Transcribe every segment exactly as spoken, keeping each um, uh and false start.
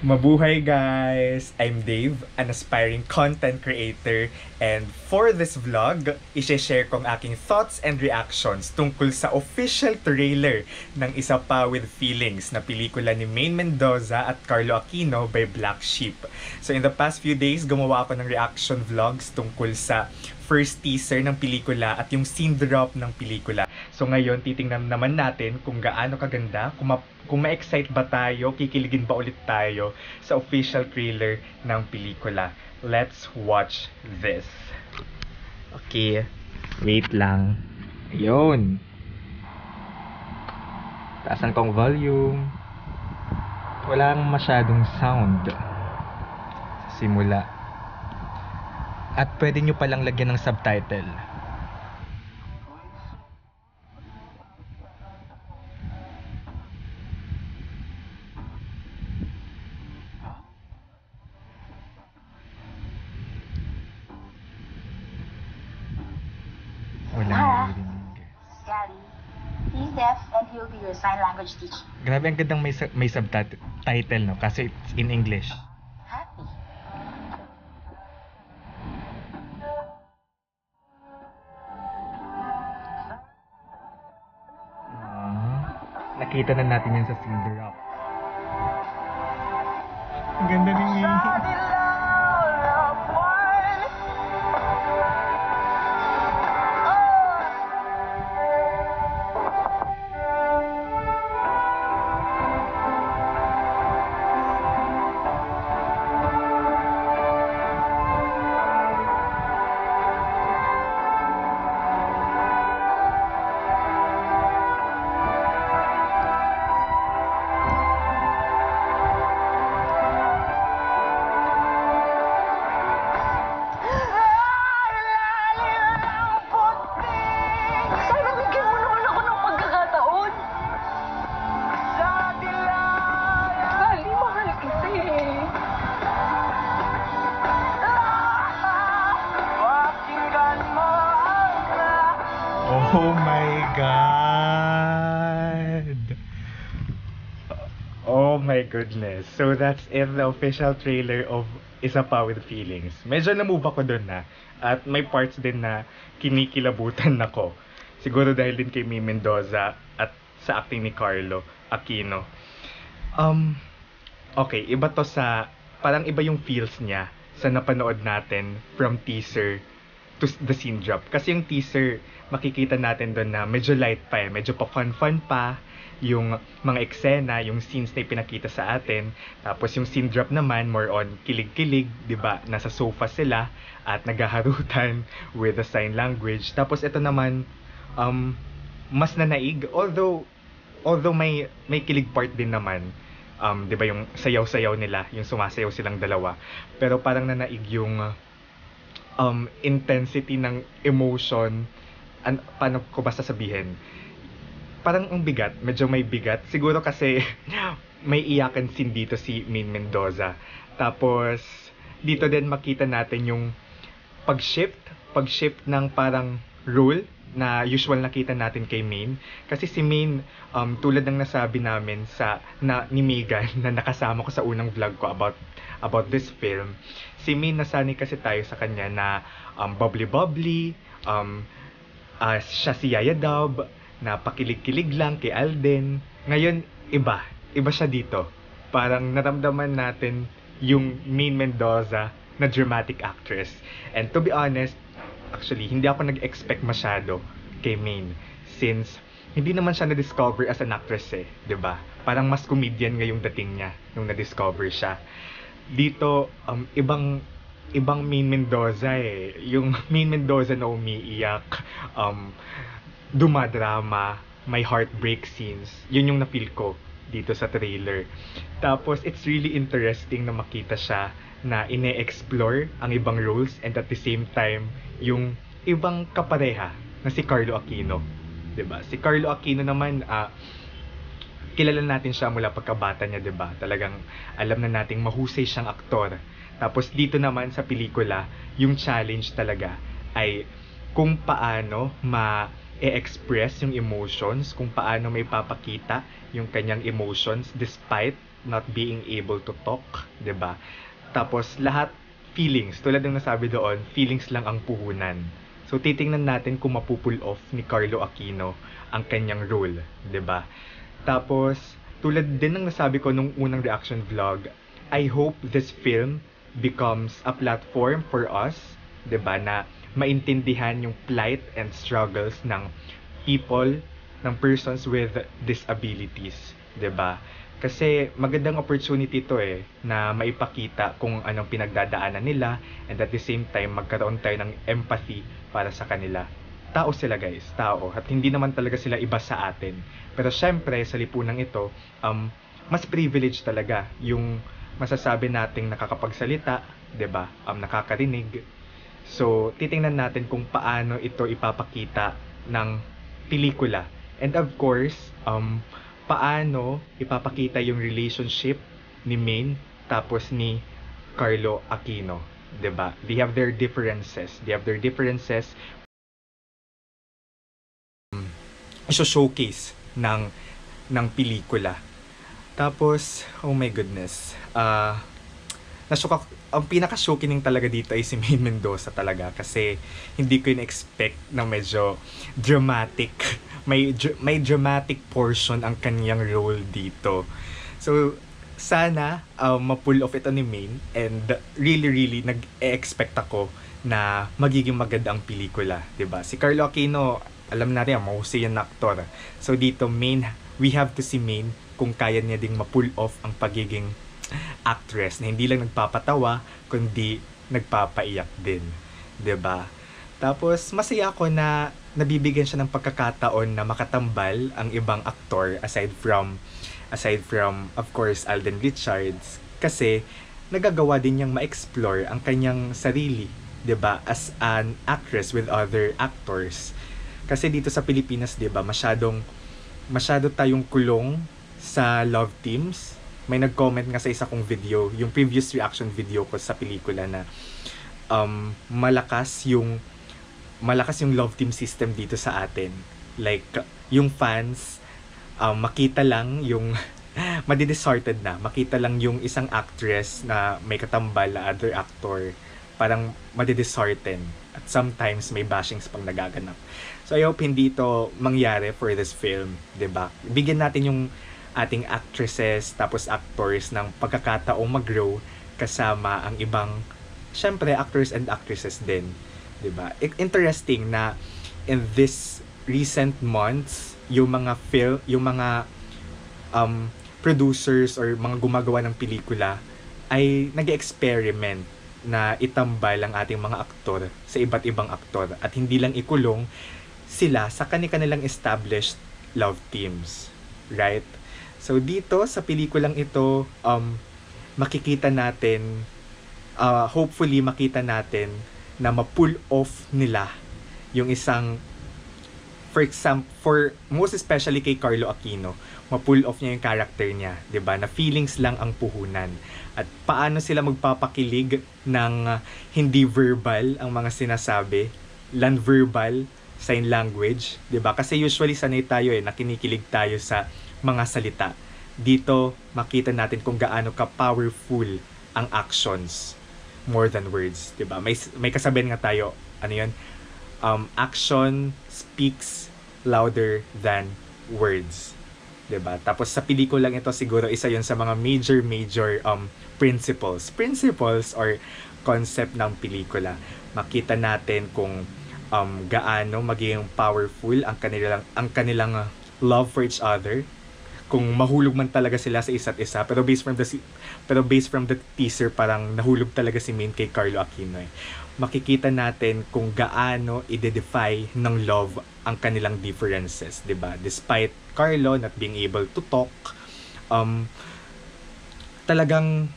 Mabuhay guys! I'm Dave, an aspiring content creator, and for this vlog, ishe-share kong aking thoughts and reactions tungkol sa official trailer ng Isa Pa With Feelings na pelikula ni Maine Mendoza at Carlo Aquino by Black Sheep. So in the past few days, gumawa ako ng reaction vlogs tungkol sa first teaser ng pelikula at yung scene drop ng pelikula. So ngayon, titingnan naman natin kung gaano kaganda, kung, ma kung ma-excite ba tayo, kikiligin ba ulit tayo sa official trailer ng pelikula. Let's watch this. Okay, wait lang. Ayun. Taasan kong volume. Walang masyadong sound sa simula. At pwede nyo palang lagyan ng subtitle. Wala. Daddy, he's deaf and he'll be your sign language teacher. Grabe, ang gandang may, may subtitle, no? Kasi it's in English. Nakita na natin yan sa Cinderella. Ang ganda ni May. Oh my God! Oh my goodness! So that's it, the official trailer of Isa Pa With Feelings. Medyo na-move ako dun na. At may parts din na kinikilabutan ako. Siguro dahil din kay Maine Mendoza at sa acting ni Carlo Aquino. Um, okay, iba to sa... Parang iba yung feels niya sa napanood natin from teaser to the scene drop. Kasi yung teaser, makikita natin doon na medyo light pa eh. Medyo pa fun-fun pa yung mga eksena, yung scenes na pinakita sa atin. Tapos yung scene drop naman, more on kilig-kilig, diba? Nasa sofa sila at naghaharutan with the sign language. Tapos ito naman, um, mas nanaig. Although, although may, may kilig part din naman. Um, diba yung sayaw-sayaw nila, yung sumasayaw silang dalawa. Pero parang nanaig yung... Um, intensity ng emotion, an paano ko ba sasabihin? Parang ang bigat, medyo may bigat. Siguro kasi may iyakan scene dito si Maine Mendoza. Tapos, dito din makita natin yung pag-shift, pag-shift ng parang role na usual nakita natin kay Maine. Kasi si Maine, um, tulad ng nasabi namin sa, na, ni Megan na nakasama ko sa unang vlog ko about about this film, si Maine, nasanay kasi tayo sa kanya na um, bubbly-bubbly, um, uh, siya si Yaya Dub, na pakilig-kilig lang kay Alden. Ngayon, iba. Iba siya dito. Parang naramdaman natin yung Maine Mendoza na dramatic actress. And to be honest, actually, hindi ako nag-expect masyado kay Maine since hindi naman siya na-discover as an actress eh, diba? Parang mas comedian ngayong dating niya nung na-discover siya. Dito, um, ibang ibang Maine Mendoza eh. Yung Maine Mendoza na umiiyak, um, dumadrama, may heartbreak scenes. Yun yung na-feel ko dito sa trailer. Tapos, it's really interesting na makita siya na ine-explore ang ibang roles and at the same time, yung ibang kapareha na si Carlo Aquino. Diba? Si Carlo Aquino naman, ah, uh, kilala natin siya mula pagkabata niya, diba? Talagang alam na nating mahusay siyang aktor. Tapos dito naman sa pelikula, yung challenge talaga ay kung paano ma i-express yung emotions, kung paano may papakita yung kanyang emotions despite not being able to talk, diba? Tapos lahat feelings, tulad ng nasabi doon, feelings lang ang puhunan. So titingnan natin kung mapupull off ni Carlo Aquino ang kanyang role, diba? Tapos tulad din ng nasabi ko nung unang reaction vlog, I hope this film becomes a platform for us, diba, na maintindihan yung plight and struggles ng people, ng persons with disabilities, diba? Kasi magandang opportunity to eh, na maipakita kung anong pinagdadaanan nila, and at the same time magkaroon tayo ng empathy para sa kanila. Tao sila guys, tao, at hindi naman talaga sila iba sa atin. Pero syempre sa lipunan ito, um, mas privileged talaga yung masasabi nating nakakapagsalita, diba? Um, nakakarinig. So titingnan natin kung paano ito ipapakita ng pelikula. And of course, um, paano ipapakita yung relationship ni Maine tapos ni Carlo Aquino, diba? They have their differences. They have their differences. Um, so showcase ng ng pelikula. Tapos, oh my goodness. Ah, uh, nasuka ang pinaka-shocking talaga dito ay si Maine Mendoza talaga, kasi hindi ko in-expect na medyo dramatic. May, may dramatic portion ang kaniyang role dito. So, sana um, ma-pull off ito ni Maine, and really, really, nag-expect ako na magiging maganda ang pelikula, diba? Si Carlo Aquino, alam natin, mahusay yan na aktor. So, dito, Maine, we have to see Maine kung kaya niya ding ma-pull off ang pagiging actress na hindi lang nagpapatawa, kundi nagpapaiyak din, diba? Tapos, masaya ako na nabibigyan siya ng pagkakataon na makatambal ang ibang aktor aside from aside from of course Alden Richards, kasi nagagawa din niyang ma-explore ang kanyang sarili, 'di ba, as an actress with other actors. Kasi dito sa Pilipinas, 'di ba, masyadong masyado tayong kulong sa love teams. May nag-comment nga sa isa kong video, yung previous reaction video ko sa pelikula, na um malakas yung malakas yung love team system dito sa atin. Like, yung fans, um, makita lang yung, madidishearted na, makita lang yung isang actress na may katambal na other actor, parang madidishearted. At sometimes, may bashings pang nagaganap. So, I hope hindi ito mangyari for this film, diba? Bigyan natin yung ating actresses, tapos actors, ng pagkakataong mag-grow kasama ang ibang, syempre, actors and actresses din. Diba? Interesting na in this recent months, yung mga film, yung mga um, producers or mga gumagawa ng pelikula ay nag-experiment na itambal ang ating mga aktor sa iba't ibang aktor, at hindi lang ikulong sila sa kani-kanilang established love teams, right? So dito sa pelikulang ito, um, makikita natin, uh, hopefully makita natin na ma-pull off nila yung isang, for example, for most especially kay Carlo Aquino, ma-pull off niya yung character niya, 'di ba? Na feelings lang ang puhunan. At paano sila magpapakilig ng uh, hindi verbal ang mga sinasabi, non-verbal sign language, 'di ba? Kasi usually sanay tayo eh, nakinikilig tayo sa mga salita. Dito makita natin kung gaano ka-powerful ang actions more than words, 'di ba? May may kasabihan nga tayo, ano 'yun? Um action speaks louder than words, 'di ba? Tapos sa pelikula lang ito, siguro isa 'yun sa mga major major um principles, principles or concept ng pelikula. Makita natin kung um gaano maging powerful ang kanilang ang kanilang love for each other, kung mahulog man talaga sila sa isa't isa. Pero based from the pero based from the teaser, parang nahulog talaga si Maine kay Carlo Aquino eh. Makikita natin kung gaano i-defy ng love ang kanilang differences, 'di ba? Despite Carlo not being able to talk, um talagang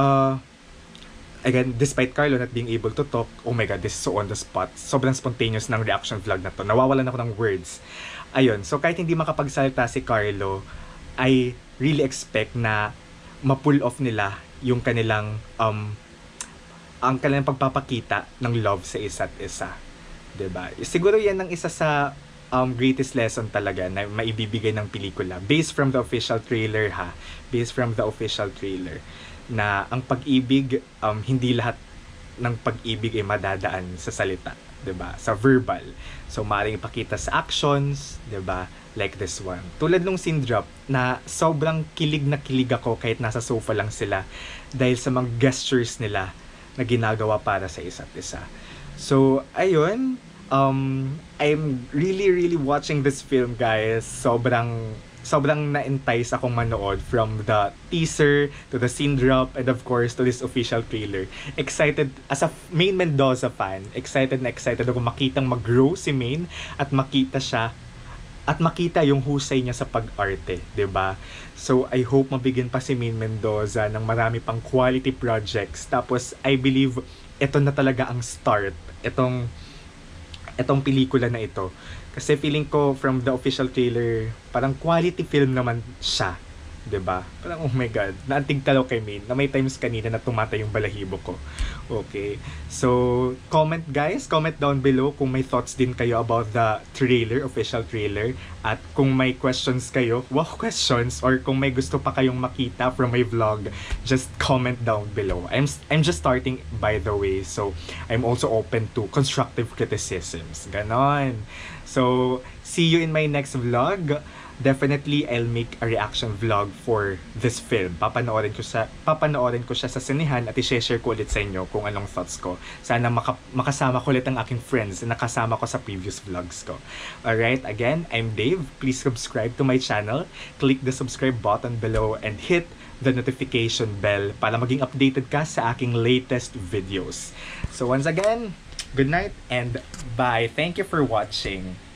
uh again, despite Carlo not being able to talk, oh my god, this is so on the spot. Sobrang spontaneous ng reaction vlog na 'to. Nawawalan ako ng words. Ayun, so kahit hindi makapagsalita si Carlo, I really expect na ma-pull off nila yung kanilang um ang kanilang pagpapakita ng love sa isa't isa, 'di ba? Siguro 'yan ang isa sa um, greatest lesson talaga na maibibigay ng pelikula. Based from the official trailer ha. Based from the official trailer. Na ang pag-ibig, um, hindi lahat ng pag-ibig ay madadaan sa salita. Diba? Sa verbal. So, maaaring ipakita sa actions. Diba? Like this one. Tulad nung scene drop na sobrang kilig na kilig ako kahit nasa sofa lang sila. Dahil sa mga gestures nila na ginagawa para sa isa't isa. So, ayun. Um, I'm really, really watching this film, guys. Sobrang, sobrang na-entice akong manood from the teaser to the scene drop and of course to this official trailer. Excited, as a Maine Mendoza fan, excited na excited ako makitang mag-grow si Maine at makita siya at makita yung husay niya sa pag-arte, diba? So, I hope mabigyan pa si Maine Mendoza ng marami pang quality projects. Tapos, I believe, ito na talaga ang start. Itong, itong pelikula na ito. Kasi feeling ko, from the official trailer, parang quality film naman siya, diba? Parang, oh my God, naantig talo kay Maine. Na may times kanina na tumata yung balahibo ko. Okay. So, comment guys. Comment down below kung may thoughts din kayo about the trailer, official trailer. At kung may questions kayo, wow, questions, or kung may gusto pa kayong makita from my vlog, just comment down below. I'm, I'm just starting, by the way. So, I'm also open to constructive criticisms. Ganon. So, see you in my next vlog. Definitely, I'll make a reaction vlog for this film. Papanoorin ko siya, papanoorin ko siya sa sinehan at i-share ko ulit sa inyo kung anong thoughts ko. Sana maka, makasama ko ulit ang aking friends na kasama ko sa previous vlogs ko. Alright, again, I'm Dave. Please subscribe to my channel. Click the subscribe button below and hit the notification bell para maging updated ka sa aking latest videos. So once again, good night and bye. Thank you for watching.